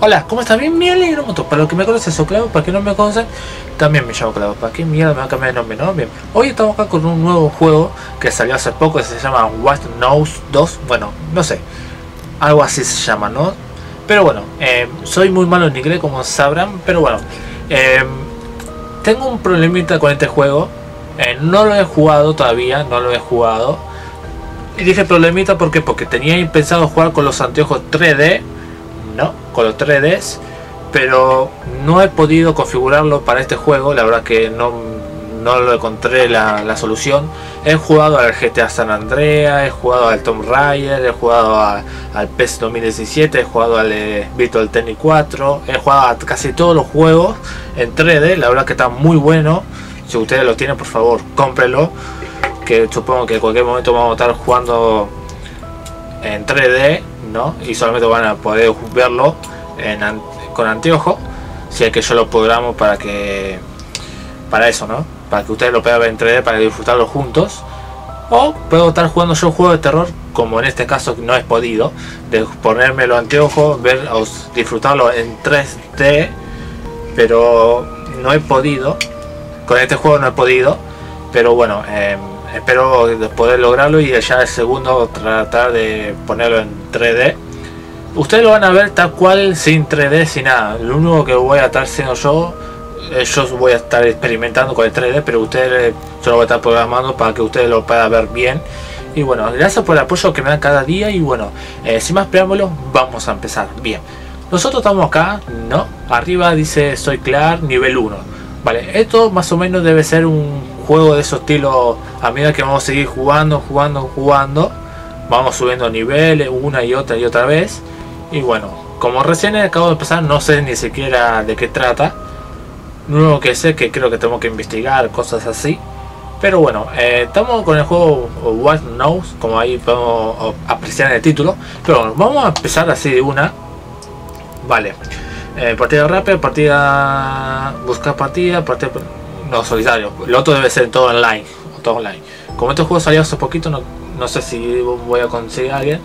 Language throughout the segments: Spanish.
Hola, ¿cómo estás? Bien, me alegro un montón. Para los que me conocen, soy Clavos. Para que no me conocen, también me llamo Clavos. ¿Para qué mierda me va a cambiar el nombre, no? Bien, hoy estamos acá con un nuevo juego que salió hace poco, que se llama White Noise 2. Bueno, no sé, algo así se llama, ¿no? Pero bueno, soy muy malo en inglés, como sabrán. Pero bueno, tengo un problemita con este juego. No lo he jugado todavía, no lo he jugado. Y dije problemita, ¿por qué? Porque tenía pensado jugar con los anteojos 3D, ¿no? Con los 3Ds, pero no he podido configurarlo para este juego. La verdad que no lo encontré la solución. He jugado al GTA San Andreas, he jugado al Tomb Raider, he jugado al PS 2017, he jugado al Beatle Tennis 4, he jugado a casi todos los juegos en 3D. La verdad que está muy bueno. Si ustedes lo tienen, por favor, cómprenlo, que supongo que en cualquier momento vamos a estar jugando en 3D, ¿no? Y solamente van a poder verlo con anteojo, si es que yo lo programo para eso, ¿no? Para que ustedes lo puedan ver en 3D, para disfrutarlo juntos. O puedo estar jugando yo juego de terror, como en este caso no he podido, de ponerme los anteojos, ver, disfrutarlo en 3D, pero no he podido. Con este juego no he podido, pero bueno, espero poder lograrlo y ya el segundo tratar de ponerlo en 3D. Ustedes lo van a ver tal cual, sin 3D, sin nada. Lo único que voy a estar haciendo yo voy a estar experimentando con el 3D, pero ustedes yo lo voy a estar programando para que ustedes lo puedan ver bien. Y bueno, gracias por el apoyo que me dan cada día. Y bueno, sin más preámbulos, vamos a empezar. Bien, nosotros estamos acá, ¿no? Arriba dice soy Clark, nivel 1. Vale, esto más o menos debe ser un juego de esos estilos. A medida que vamos a seguir jugando, vamos subiendo niveles una y otra vez. Y bueno, como recién acabo de empezar, no sé ni siquiera de qué trata. Lo único que sé es que creo que tengo que investigar, cosas así. Pero bueno, estamos con el juego White Noise, como ahí podemos apreciar en el título. Pero bueno, vamos a empezar así de una. Vale. Partida rápida, partida... buscar partida, partida... no, solitario. Lo otro debe ser todo online. Todo online. Como este juego salió hace poquito, no sé si voy a conseguir a alguien.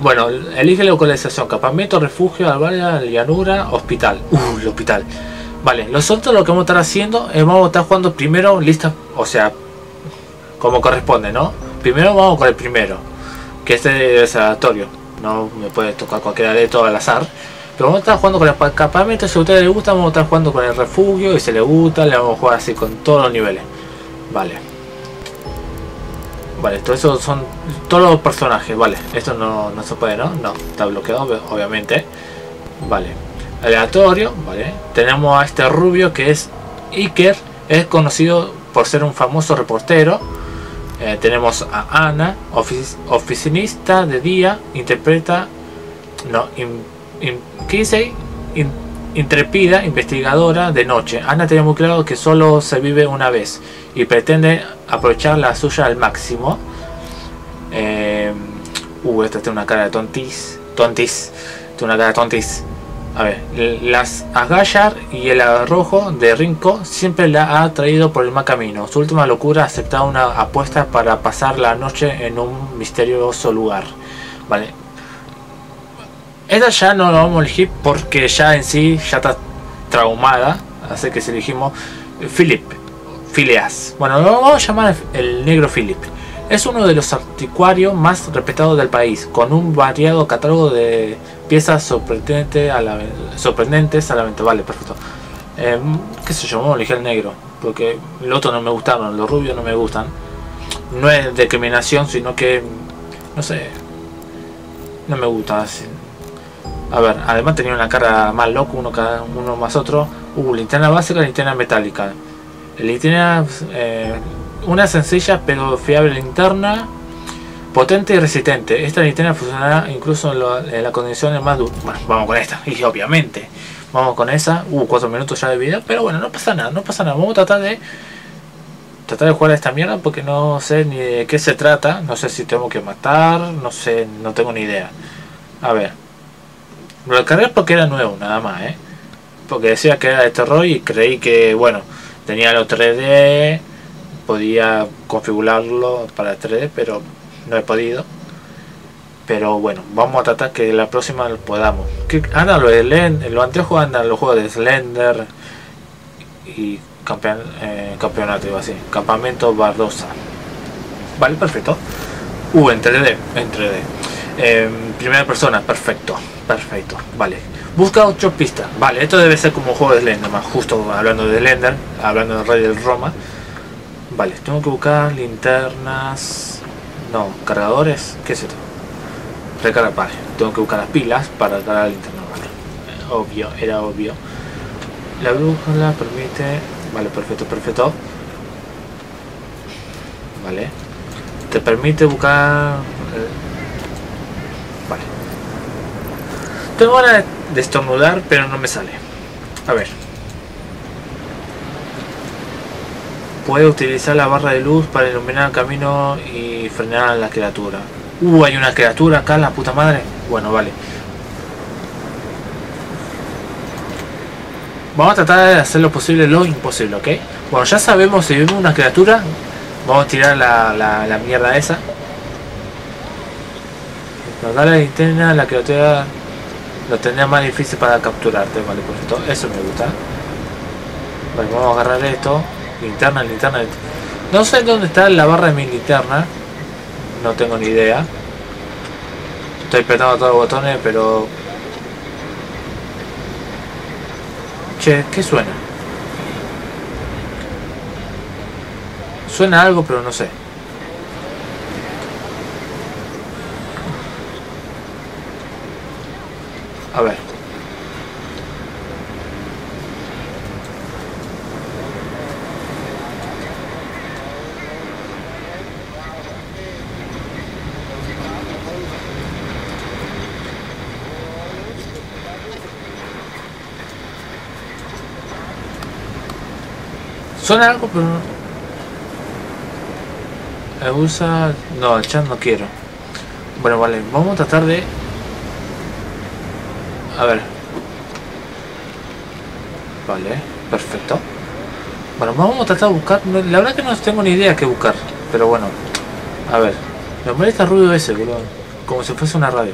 Bueno, elige localización. Campamento, refugio, albergue, llanura, hospital. El hospital. Vale, nosotros lo que vamos a estar haciendo es vamos a estar jugando primero listas, o sea, como corresponde, ¿no? Primero vamos con el primero, que este es aleatorio. No me puede tocar cualquiera de todo al azar. Pero vamos a estar jugando con el campamento, si a ustedes les gusta, vamos a estar jugando con el refugio, y si les gusta, le vamos a jugar así con todos los niveles. Vale. Vale, todo eso son todos los personajes, vale. Esto no se puede, ¿no? No, está bloqueado, obviamente. Vale. Aleatorio, vale. Tenemos a este rubio que es Iker, es conocido por ser un famoso reportero. Tenemos a Ana, oficinista de día, interpreta... no, Kisei, intrepida investigadora de noche. Ana tenía muy claro que solo se vive una vez y pretende aprovechar la suya al máximo. Esta tiene una cara de tontis. Tiene una cara de tontis. A ver, las agallas y el arrojo de Rinko siempre la ha traído por el mal camino. Su última locura aceptaba una apuesta para pasar la noche en un misterioso lugar. Vale. Esta ya no la vamos a elegir porque ya en sí ya está traumada. Así que si elegimos Philip, Phileas. Bueno, lo vamos a llamar el negro Philip. Es uno de los anticuarios más respetados del país, con un variado catálogo de piezas sorprendentes a la venta. Vale, perfecto. ¿Qué sé yo? Vamos a elegir el negro, porque los otros no me gustaron, los rubios no me gustan. No es discriminación, sino que, no sé, no me gusta así. A ver, además tenía una cara más loca, uno más otro. Linterna básica, linterna metálica. Linterna, una sencilla pero fiable linterna. Potente y resistente. Esta linterna funcionará incluso en las condiciones más duras. Bueno, vamos con esta, y obviamente. Vamos con esa. 4 minutos ya de video, pero bueno, no pasa nada, no pasa nada. Vamos a tratar de jugar a esta mierda porque no sé ni de qué se trata. No sé si tengo que matar, no sé, no tengo ni idea. A ver. Lo descargué porque era nuevo, nada más, porque decía que era de terror y creí que, bueno, tenía los 3D, podía configurarlo para 3D, pero no he podido. Pero bueno, vamos a tratar que la próxima lo podamos. Anda lo de lo anteojo, anda los juegos de Slender y campeonato, iba así, campamento Bardosa. Vale, perfecto. En 3D, en 3D. Primera persona, perfecto, perfecto, vale. Busca 8 pistas, vale, esto debe ser como un juego de Slender, más justo hablando de Slender, hablando del Rey del Roma. Vale, tengo que buscar linternas, no, cargadores, ¿qué es esto? Recarga, vale, tengo que buscar las pilas para cargar la linterna, vale. Obvio, era obvio. La brújula permite, vale, perfecto, perfecto. Vale, te permite buscar... Vale. Tengo ganas de estornudar, pero no me sale. A ver. Puede utilizar la barra de luz para iluminar el camino y frenar a la criatura. Hay una criatura acá, la puta madre. Bueno, vale. Vamos a tratar de hacer lo posible, lo imposible, ¿ok? Bueno, ya sabemos, si vemos una criatura, vamos a tirar la mierda esa. Cargar la linterna, la criatura lo tendría más difícil para capturarte, vale, perfecto, eso me gusta. Vale, vamos a agarrar esto. Linterna, linterna. No sé dónde está la barra de mi linterna. No tengo ni idea. Estoy apretando todos los botones, pero... Che, ¿qué suena? Suena algo, pero no sé. A ver. Suena algo, pero no. Usa... No, el chat no quiero. Bueno, vale, vamos a tratar de... A ver. Vale, perfecto. Bueno, vamos a tratar de buscar. La verdad que no tengo ni idea qué buscar. Pero bueno. A ver. Me molesta el ruido ese, boludo. Como si fuese una radio.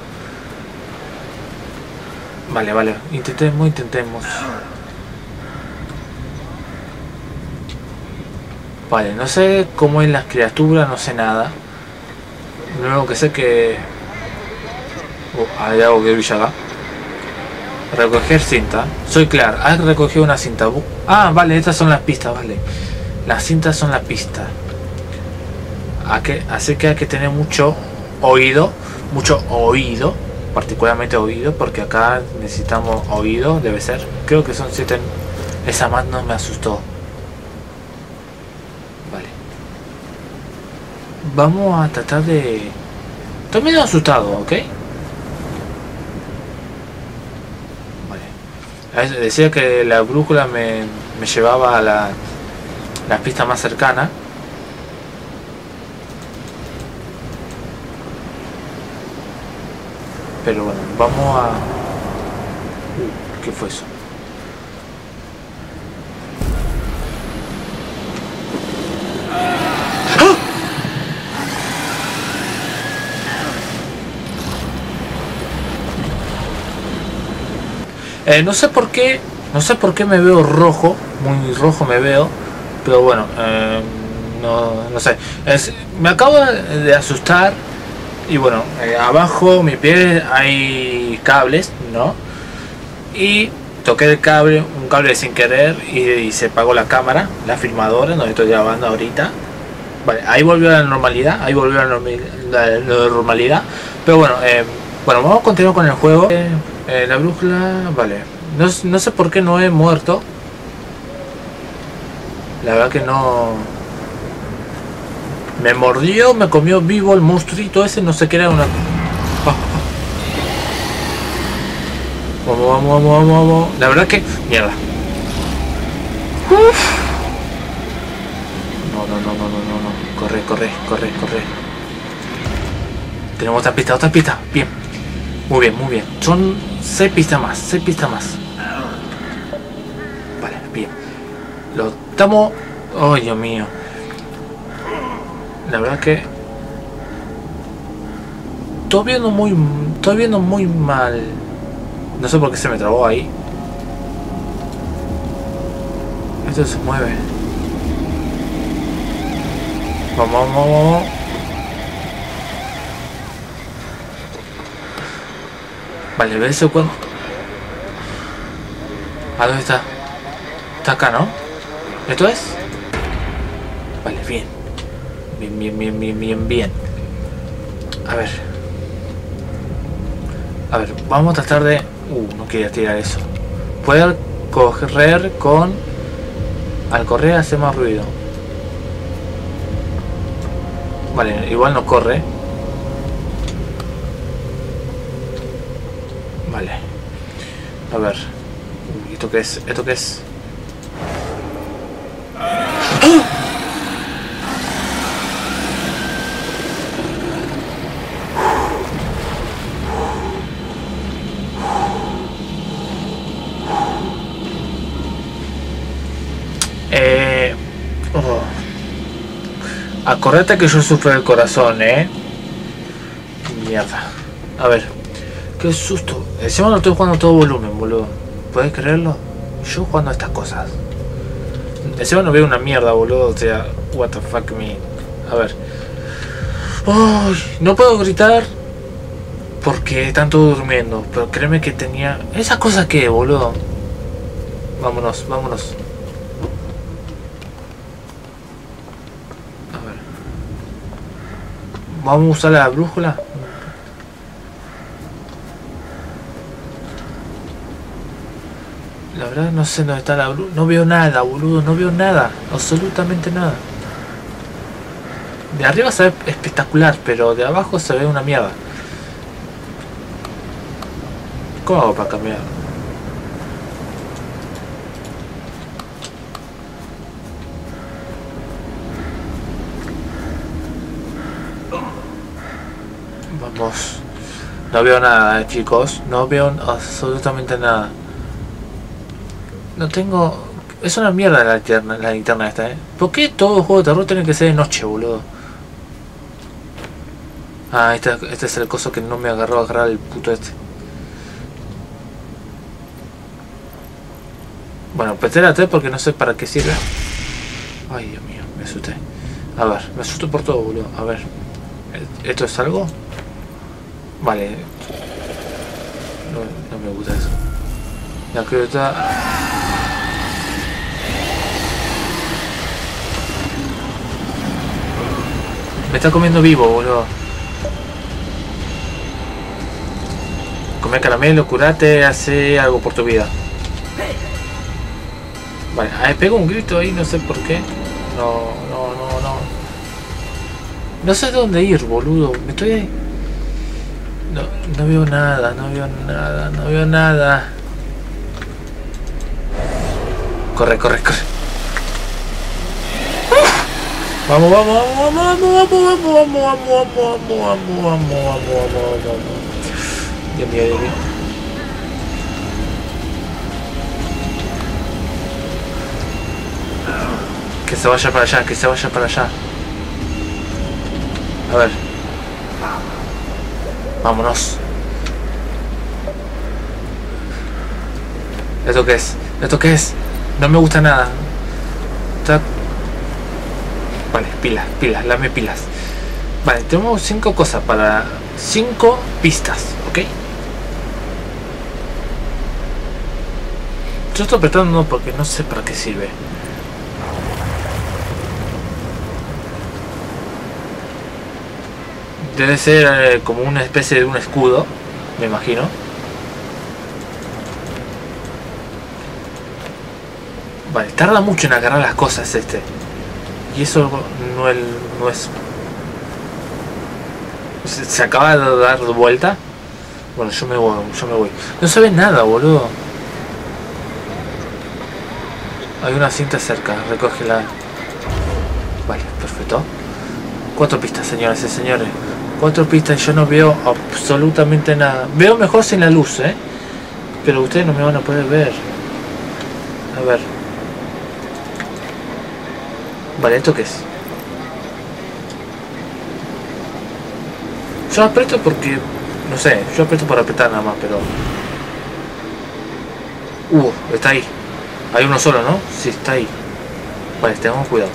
Vale, vale. Intentemos, intentemos. Vale, no sé cómo es las criaturas, no sé nada. Lo único que sé que... hay algo que brilla acá. Recoger cinta. Soy Clark. Has recogido una cinta. Vale, estas son las pistas, vale. Las cintas son las pistas. Así que hay que tener mucho oído. Mucho oído. Particularmente oído. Porque acá necesitamos oído. Debe ser. Creo que son 7. Esa más no me asustó. Vale. Vamos a tratar de... Estoy medio asustado, ¿ok? Decía que la brújula me llevaba a la pista más cercana. Pero bueno, vamos a... ¿qué fue eso? ¡Ah! No sé por qué me veo rojo, muy rojo me veo, pero bueno, no sé, me acabo de asustar y bueno, abajo mi pie hay cables, ¿no? Y toqué el cable, un cable sin querer y se apagó la cámara, la filmadora donde estoy grabando ahorita. Vale, ahí volvió a la normalidad, pero bueno, vamos a continuar con el juego. La brújula, vale, no sé por qué no he muerto. La verdad que no. Me mordió, me comió vivo el monstruito ese, no sé qué era una... Vamos, vamos, vamos, vamos, vamos. La verdad que... Mierda. No. Corre. Tenemos otra pista. Bien. Muy bien. Son 6 pistas más, 6 pistas más. Vale, bien. Lo estamos... Oh, Dios mío. La verdad que... Estoy viendo muy mal. No sé por qué se me trabó ahí. Esto se mueve. Vamos. Vale, ¿ves eso cuando? ¿A dónde está? Está acá, ¿no? ¿Esto es? Vale, bien. Bien. A ver, vamos a tratar de... no quería tirar eso. Poder correr con... Al correr hace más ruido. Vale, igual no corre. Vale. A ver. ¿Esto qué es? ¿Esto qué es? Acordate que yo sufro el corazón, mierda. A ver, qué susto. Encima lo estoy jugando a todo volumen, boludo. ¿Puedes creerlo? Yo jugando a estas cosas. Encima no veo una mierda, boludo. O sea, what the fuck me. A ver. Uy, no puedo gritar porque están todos durmiendo. Pero créeme que tenía... ¿Esa cosa qué, boludo? Vámonos. Vamos a usar la brújula. La verdad no sé dónde está la brújula. No veo nada, boludo. No veo nada. Absolutamente nada. De arriba se ve espectacular, pero de abajo se ve una mierda. ¿Cómo hago para cambiar? No veo nada, chicos. No veo absolutamente nada. No tengo... Es una mierda la linterna esta, ¿Por qué todo juego de terror tiene que ser de noche, boludo? Ah, este es el coso que no me agarró a agarrar el puto este. Bueno, apreté la T porque no sé para qué sirve. Ay, Dios mío, me asusté. A ver, me asusto por todo, boludo. A ver. ¿Esto es algo? Vale, no me gusta eso. La criatura... Me está comiendo vivo, boludo. Come caramelo, curate, hace algo por tu vida. Vale, ahí pego un grito ahí, no sé por qué. No. No sé dónde ir, boludo. Me estoy ahí. No veo nada, no veo nada. Corre. Vamos. Dios mío. Que se vaya para allá. A ver. Vámonos. ¿Esto qué es? No me gusta nada. Vale, pilas, lame pilas. Vale, tenemos 5 cosas para... 5 pistas, ¿ok? Yo estoy apretando porque no sé para qué sirve. Debe ser como una especie de un escudo, me imagino. Vale, tarda mucho en agarrar las cosas este. Y eso no es... ¿Se acaba de dar vuelta? Bueno, yo me voy. No se ve nada, boludo. Hay una cinta cerca, recógela. Vale, perfecto. 4 pistas, señoras y señores. 4 pistas y yo no veo absolutamente nada. Veo mejor sin la luz, pero ustedes no me van a poder ver. A ver. Vale, ¿esto qué es? Yo aprieto porque, no sé, yo aprieto para apretar nada más, pero... está ahí. Hay uno solo, ¿no? Sí, está ahí. Vale, tengamos cuidado.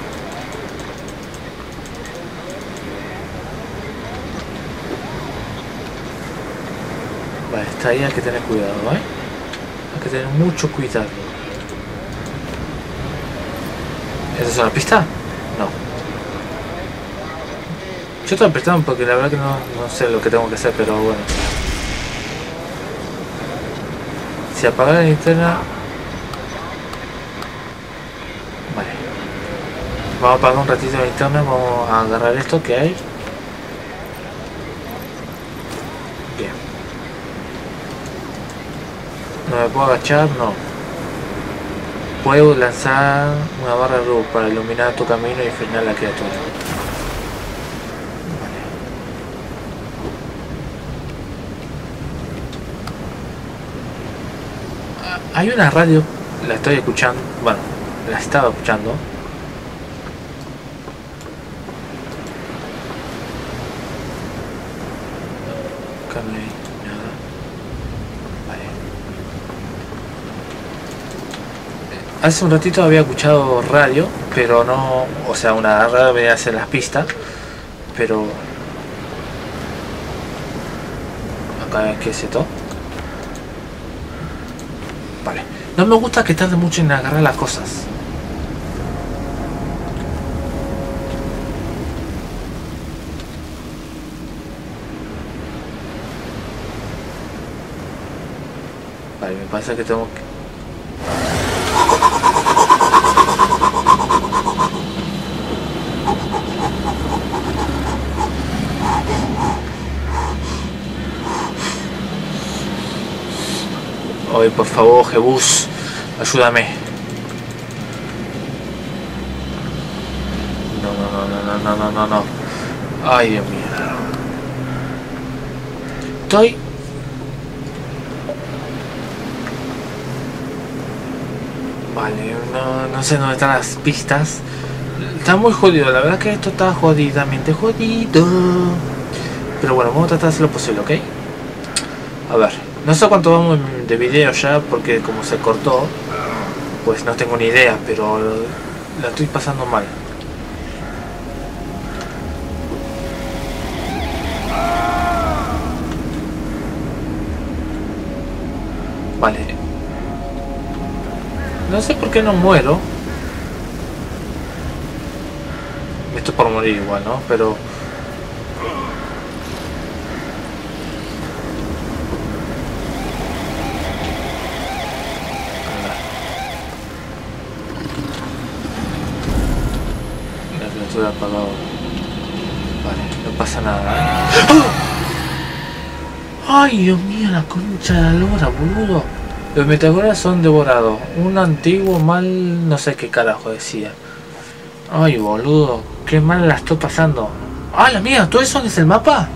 Vale, está ahí, hay que tener cuidado, ¿eh? Hay que tener mucho cuidado. ¿Esa es una pista? No. Yo estoy apretando porque la verdad que no sé lo que tengo que hacer, pero bueno. Si apagar la linterna... Vale. Vamos a apagar un ratito la linterna, vamos a agarrar esto que hay. Bien. No me puedo agachar, no. Puedo lanzar una barra de luz para iluminar tu camino y frenar la criatura. Hay una radio, la estoy escuchando, bueno, la estaba escuchando. Acá no hay nada. Vale. Hace un ratito había escuchado radio, pero no, o sea, una radio me hace las pistas, pero... Acá que se toca. Vale. No me gusta que tarde mucho en agarrar las cosas. Vale, me pasa que tengo que... Oye, por favor, Jebus, ayúdame. No. Ay, Dios mío. Estoy... Vale, no sé dónde están las pistas. Está muy jodido, la verdad que esto está jodidamente jodido. Pero bueno, vamos a tratar de hacer lo posible, ¿ok? A ver. No sé cuánto vamos de video ya, porque como se cortó, pues no tengo ni idea, pero la estoy pasando mal. Vale. No sé por qué no muero. Esto es por morir igual, ¿no? Pero... apagado. Vale, no pasa nada. ¡Oh! Ay, Dios mío, la concha de la lora, boludo. Los metagoras son devorados. Un antiguo mal, no sé qué carajo decía. Ay, boludo, qué mal la estoy pasando. ¡Ah, la mía! ¿Todo eso es el mapa?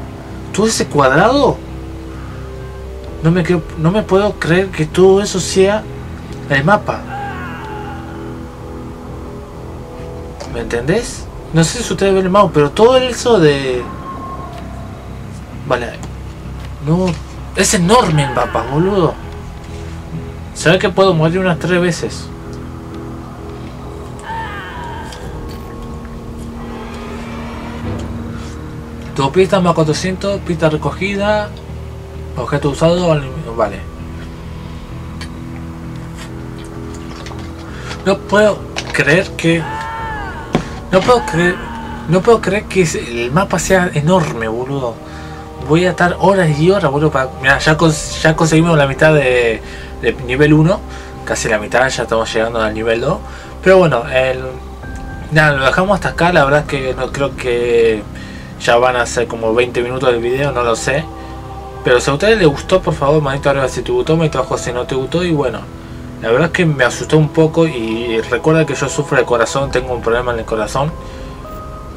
¿Todo ese cuadrado? No me puedo creer que todo eso sea el mapa. ¿Me entendés? No sé si ustedes ven el mouse, pero todo eso de... Vale. No... Es enorme el mapa, boludo. Se ve que puedo morir unas 3 veces. Tu pista más 400, pista recogida, objeto usado, vale. No puedo creer que... No puedo creer que el mapa sea enorme, boludo. Voy a estar horas y horas, boludo, para... Mirá, ya conseguimos la mitad de nivel 1. Casi la mitad, ya estamos llegando al nivel 2. Pero bueno, nada, lo dejamos hasta acá. La verdad es que no creo que... Ya van a ser como 20 minutos del video, no lo sé. Pero si a ustedes les gustó, por favor, manito arriba si te gustó, manito abajo si no te gustó. Y bueno... La verdad es que me asustó un poco y recuerda que yo sufro de corazón, tengo un problema en el corazón.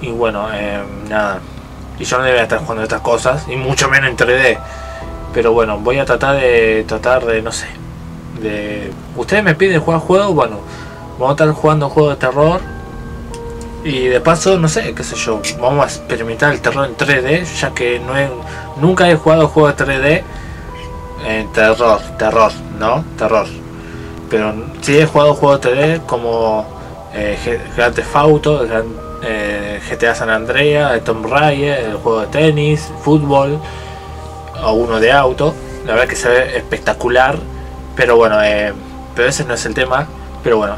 Y bueno, nada. Y yo no debería estar jugando estas cosas, y mucho menos en 3D. Pero bueno, voy a tratar de, no sé. Ustedes me piden jugar juegos, bueno. Vamos a estar jugando juegos de terror. Y de paso, no sé, qué sé yo, vamos a experimentar el terror en 3D, ya que no he, nunca he jugado juego de 3D en terror. Pero sí he jugado juegos de 3D como Grand Theft Auto, GTA San Andreas, Tomb Raider, el juego de tenis, fútbol o uno de auto. La verdad que se ve espectacular, pero bueno, pero ese no es el tema. Pero bueno,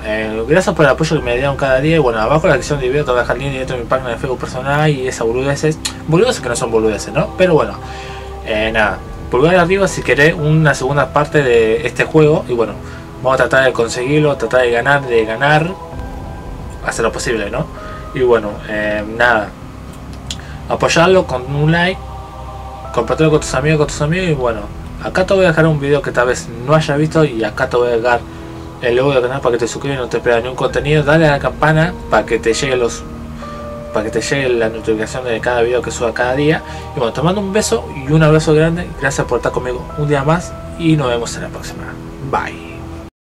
gracias por el apoyo que me dieron cada día. Y bueno, abajo en la sección de video, toda la línea dentro de mi página de Facebook personal y esas boludeces. Boludeces que no son boludeces, ¿no? Pero bueno, nada, pulgar arriba si querés una segunda parte de este juego. Y bueno, vamos a tratar de conseguirlo, tratar de ganar, hacer lo posible, ¿no? Y bueno, nada, apoyarlo con un like, compartirlo con tus amigos, y bueno, acá te voy a dejar un video que tal vez no hayas visto y acá te voy a dejar el logo del canal para que te suscribas y no te pierdas ningún contenido. Dale a la campana para que te llegue la notificación de cada video que suba cada día. Y bueno, te mando un beso y un abrazo grande. Gracias por estar conmigo un día más y nos vemos en la próxima. Bye.